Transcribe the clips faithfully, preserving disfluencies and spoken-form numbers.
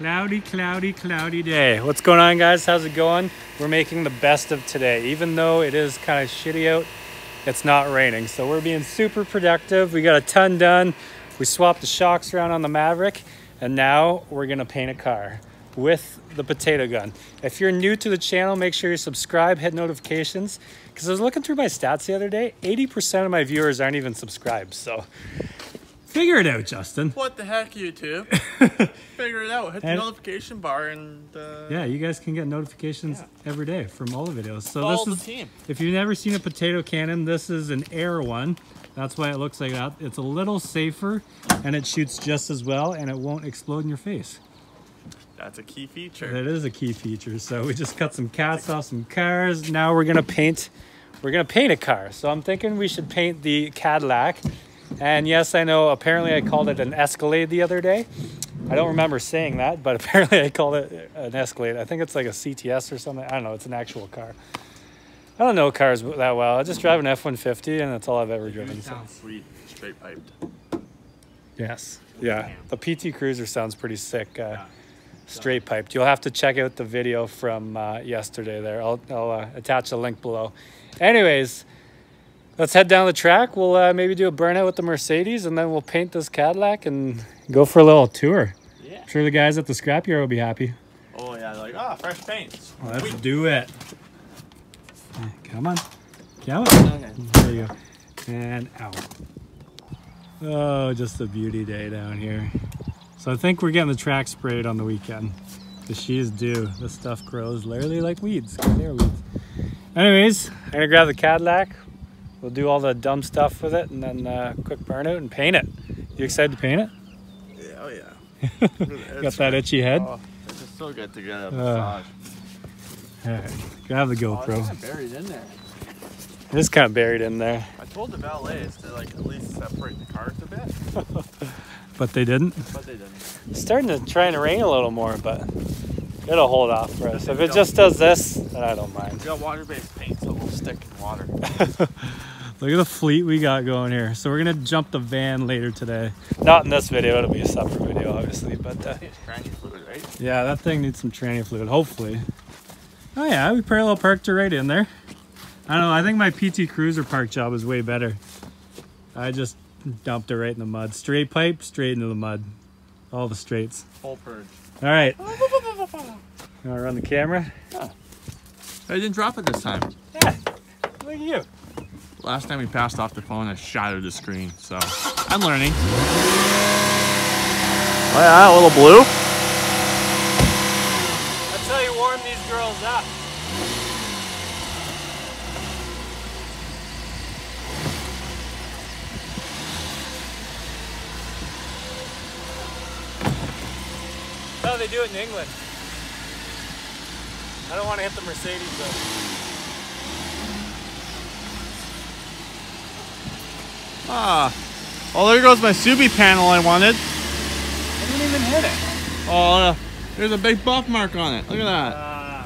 Cloudy, cloudy, cloudy day. What's going on, guys? How's it going? We're making the best of today. Even though it is kind of shitty out, it's not raining. So we're being super productive. We got a ton done. We swapped the shocks around on the Maverick, and now we're gonna paint a car with the potato gun. If you're new to the channel, make sure you subscribe, hit notifications, because I was looking through my stats the other day, eighty percent of my viewers aren't even subscribed, so figure it out, Justin. What the heck, YouTube? Figure it out. Hit and the notification bar and... Uh, yeah, you guys can get notifications yeah. every day from all the videos. So all this is, the team. If you've never seen a potato cannon, this is an air one. That's why it looks like that. It's a little safer, and it shoots just as well, and it won't explode in your face. That's a key feature. That is a key feature. So we just cut some cats off some cars. Now we're gonna paint. We're gonna paint a car. So I'm thinking we should paint the Cadillac. And yes, I know. Apparently, I called it an Escalade the other day. I don't remember saying that, but apparently, I called it an Escalade. I think it's like a C T S or something. I don't know. It's an actual car. I don't know cars that well. I just drive an F one fifty, and that's all I've ever driven. Sounds sweet, straight piped. Yes. Yeah. The P T Cruiser sounds pretty sick. Uh, yeah. Straight piped. You'll have to check out the video from uh, yesterday there. I'll, I'll uh, attach a link below. Anyways, let's head down the track. We'll uh, maybe do a burnout with the Mercedes, and then we'll paint this Cadillac and go for a little tour. Yeah. I'm sure the guys at the scrapyard will be happy. Oh, yeah. They're like, ah, oh, fresh paint. Let's Wait. do it. Come on. Come on. Okay. There you go. And out. Oh, just a beauty day down here. So I think we're getting the track sprayed on the weekend, because she is due. This stuff grows literally like weeds. They're weeds. Anyways, I'm gonna grab the Cadillac. We'll do all the dumb stuff with it, and then uh, quick burnout and paint it. You excited to paint it? Yeah, oh yeah. Got that itchy head? Oh, it's just so good to get a massage. Uh, all right, grab the GoPro. Oh, it's kind of buried in there. It is kind of buried in there. I told the valets to like at least separate the cars a bit. But they didn't. But they didn't. It's starting to try to rain a little more, but it'll hold off for us. If it just does this, then I don't mind. We got water-based paint, so it'll stick in water. Look at the fleet we got going here. So we're gonna jump the van later today. Not in this video. It'll be a separate video, obviously. But uh, tranny fluid, right? Yeah, that thing needs some tranny fluid, hopefully. Oh yeah, we parallel parked her right in there. I don't know. I think my P T Cruiser park job is way better. I just dumped it right in the mud. Straight pipe, straight into the mud. All the straights. Full purge. All right. You want to run the camera? Huh. I didn't drop it this time. Yeah. Look at you. Last time we passed off the phone, I shattered the screen. So I'm learning. Oh yeah, a little blue. That's how you warm these girls up. That's how they do it in England. I don't want to hit the Mercedes though. Ah. Oh, there goes my Subi panel I wanted. I didn't even hit it. Oh, there's a big buff mark on it. Look at that. Uh,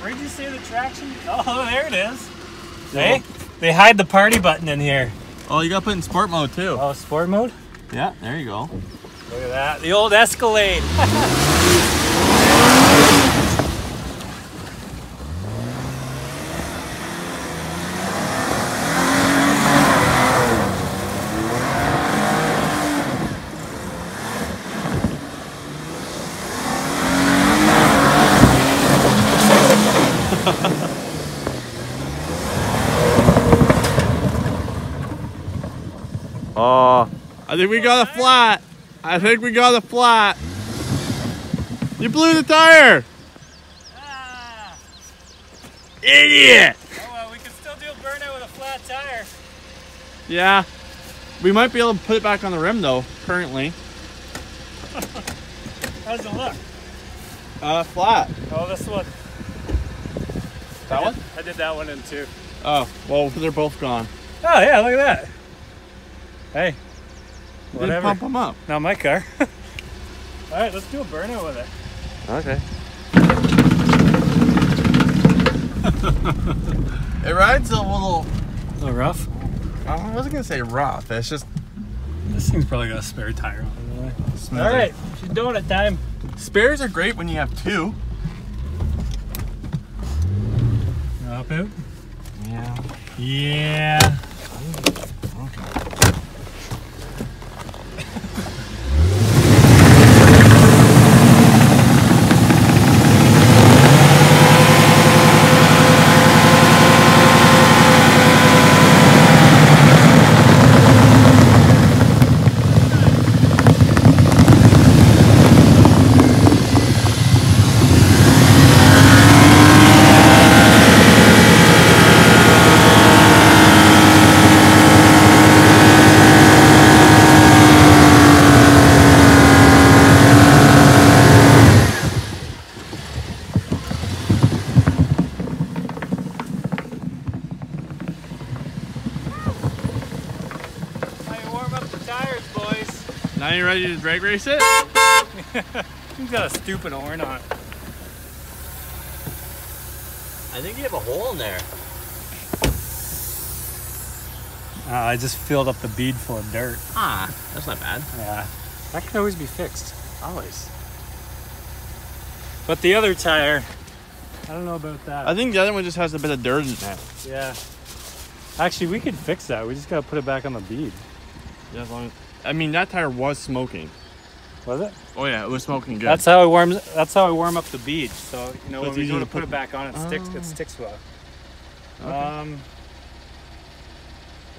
where'd you say the traction? Oh, there it is. Hey, oh. They hide the party button in here. Oh, you got to put in sport mode too. Oh, sport mode? Yeah, there you go. Look at that, the old Escalade. Oh, I think we got a flat. I think we got a flat. You blew the tire! Ah. Idiot! Oh well, we can still do a burnout with a flat tire. Yeah. We might be able to put it back on the rim though, currently. How's it look? Uh, flat. Oh, this one. That I one? Did, I did that one in two. Oh, well, they're both gone. Oh yeah, look at that. Hey. Whatever. Pump them up. Not my car. All right, let's do a burnout with it. Okay. It rides a little... A little rough? I wasn't going to say rough. It's just... This thing's probably got a spare tire on it. All right. She donut time. Spares are great when you have two. I'll poop. Yeah. Yeah. Now you ready to drag race it? He's got a stupid horn on it. I think you have a hole in there. Uh, I just filled up the bead full of dirt. Ah, that's not bad. Yeah, that could always be fixed, always. But the other tire, I don't know about that. I think the other one just has a bit of dirt in it. Yeah. Actually, we could fix that. We just gotta put it back on the bead. Yeah, as long as I mean, that tire was smoking. Was it? Oh yeah, it was smoking good. That's how I warm. That's how I warm up the bead. So you know, so when we go to put it back on, it uh, sticks. It sticks well. Okay. Um.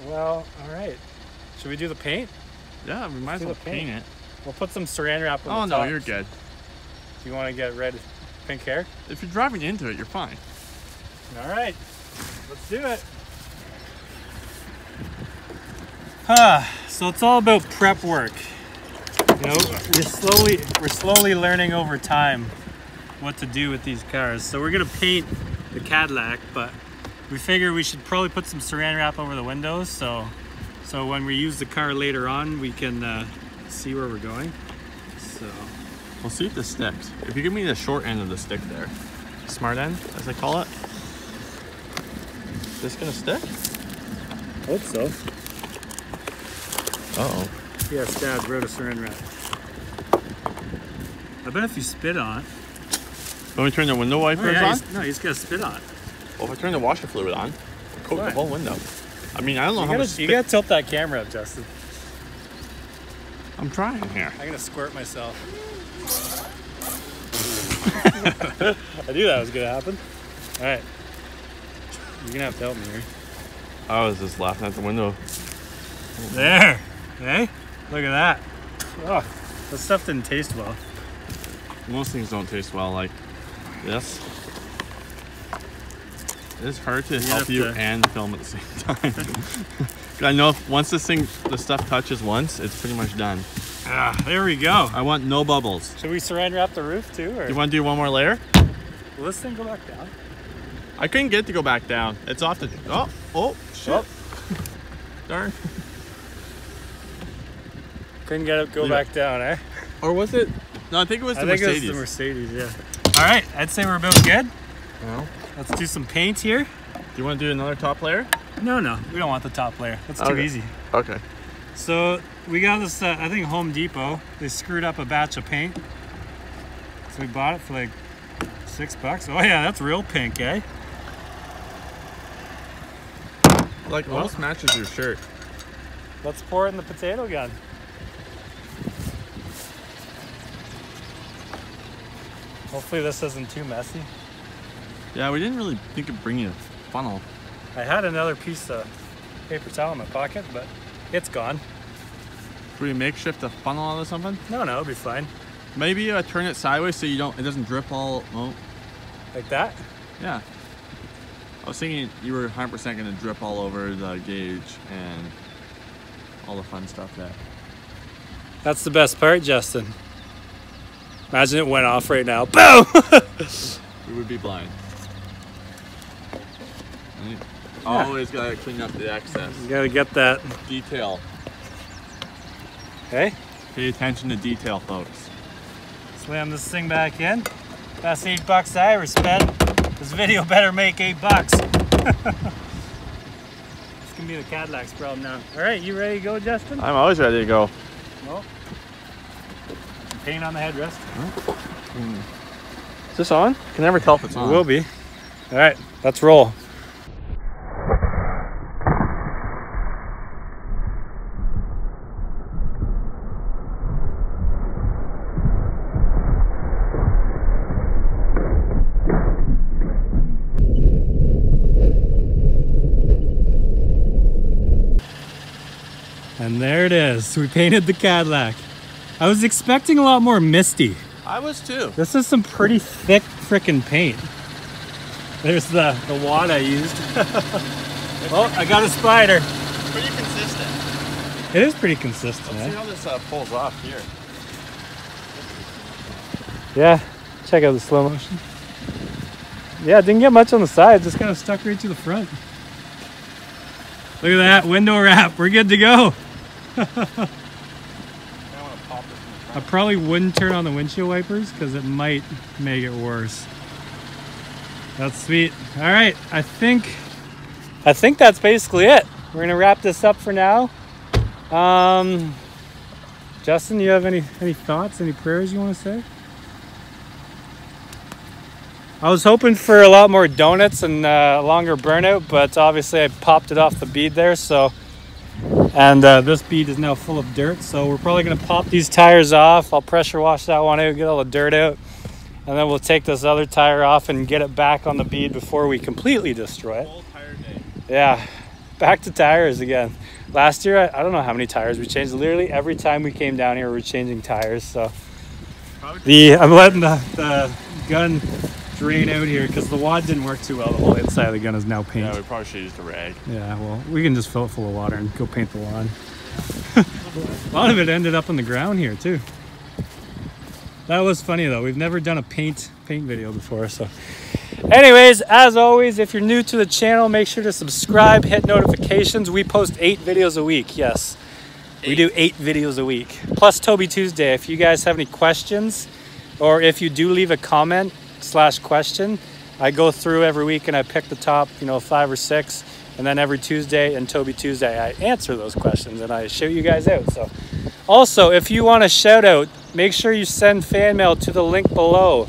Well, all right. Should we do the paint? Yeah, we might as well paint. paint it. We'll put some Saran wrap on the top. Oh no, you're good. Do you want to get red, pink hair? If you're driving into it, you're fine. All right, let's do it. Huh. So it's all about prep work. You know, we're slowly we're slowly learning over time what to do with these cars. So we're gonna paint the Cadillac, but we figure we should probably put some Saran wrap over the windows, so so when we use the car later on, we can uh, see where we're going. So we'll see if this sticks. If you give me the short end of the stick there, smart end, as I call it. Is this gonna stick? I hope so. Uh-oh. Yeah, Dad wrote a Saran wrap. I bet if you spit on it. Let me turn the window wipers oh, yeah, on? He's, no, he's got to spit on it. Well, if I turn the washer fluid on, I'll coat the whole window. I mean, I don't know you how gotta, much You got to tilt that camera up, Justin. I'm trying here. I'm going to squirt myself. I knew that was going to happen. All right. You're going to have to help me here. I was just laughing at the window. There, hey, look at that. Oh, this stuff didn't taste well. Most things don't taste well, like this. It's hard to you help you to... and film at the same time. I know if once this thing, the stuff touches once, it's pretty much done. Ah, there we go. I want no bubbles. Should we Saran wrap the roof too? Or? You want to do one more layer? Will this thing go back down? I couldn't get it to go back down. It's off the. Oh, oh, shit. Oh. Darn. Couldn't get it go yeah. back down, eh? Or was it? No, I think it was the I Mercedes. I think it was the Mercedes, yeah. All right, I'd say we're about good. Well, let's do some paint here. Do you want to do another top layer? No, no, we don't want the top layer. That's okay. Too easy. Okay. So we got this, uh, I think Home Depot, they screwed up a batch of paint. So we bought it for like six bucks. Oh yeah, that's real pink, eh? Like well, almost matches your shirt. Let's pour it in the potato gun. Hopefully this isn't too messy. Yeah, we didn't really think of bringing a funnel. I had another piece of paper towel in my pocket, but it's gone. Could we makeshift a funnel out of something? No, no, it'll be fine. Maybe uh, turn it sideways so you don't. It doesn't drip all. Oh. Like that? Yeah. I was thinking you were one hundred percent going to drip all over the gauge and all the fun stuff there. That's the best part, Justin. Imagine it went off right now. Boom! We would be blind. Yeah. Always gotta clean up the excess. You gotta get that detail. Okay. Pay attention to detail, folks. Slam this thing back in. That's eight bucks I ever spent. This video better make eight bucks. This can be the Cadillac's problem now. All right, you ready to go, Justin? I'm always ready to go. Well. paint on the headrest. Is this on? I can never tell if it's on. It will be. All right, let's roll. And there it is. So we painted the Cadillac. I was expecting a lot more misty. I was too. This is some pretty thick frickin' paint. There's the, the wad I used. Oh, I got a spider. Pretty consistent. It is pretty consistent. Let's see how this uh, pulls off here. Yeah, check out the slow motion. Yeah, it didn't get much on the sides. Just kind of stuck right to the front. Look at that, window wrap. We're good to go. I probably wouldn't turn on the windshield wipers because it might make it worse. That's sweet. All right, I think I think that's basically it. We're gonna wrap this up for now. Um, Justin, you have any any thoughts, any prayers you want to say? I was hoping for a lot more donuts and uh, longer burnout, but obviously I popped it off the bead there, so. And uh, this bead is now full of dirt, so we're probably going to pop these tires off. I'll pressure wash that one out, get all the dirt out, and then we'll take this other tire off and get it back on the bead before we completely destroy it. Full tire day. Yeah, back to tires again. Last year, I, I don't know how many tires we changed. Literally every time we came down here, we were changing tires. So the I'm letting the, the gun drain out here because the wad didn't work too well. The whole inside of the gun is now paint. Yeah, we probably should use the rag. Yeah, well, we can just fill it full of water and go paint the lawn. A lot of it ended up on the ground here too. That was funny though. We've never done a paint paint video before, so. Anyways, as always, if you're new to the channel, make sure to subscribe, hit notifications. We post eight videos a week. Yes, eight. We do eight videos a week. Plus Toby Tuesday. If you guys have any questions, or if you do leave a comment slash question, I go through every week and I pick the top, you know, five or six, and then every Tuesday and Toby Tuesday I answer those questions and I shout you guys out. So also, if you want a shout out, make sure you send fan mail to the link below.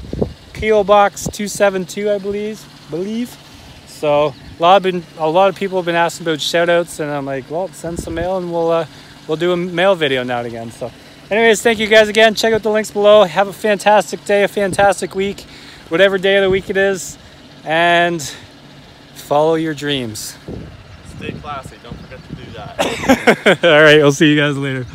P O Box two seven two, I believe believe so. A lot of been a lot of people have been asking about shout outs, and I'm like, well, send some mail and we'll uh we'll do a mail video now and again. So anyways, thank you guys again. Check out the links below. Have a fantastic day, a fantastic week, whatever day of the week it is, and follow your dreams. Stay classy, don't forget to do that. All right, I'll see you guys later.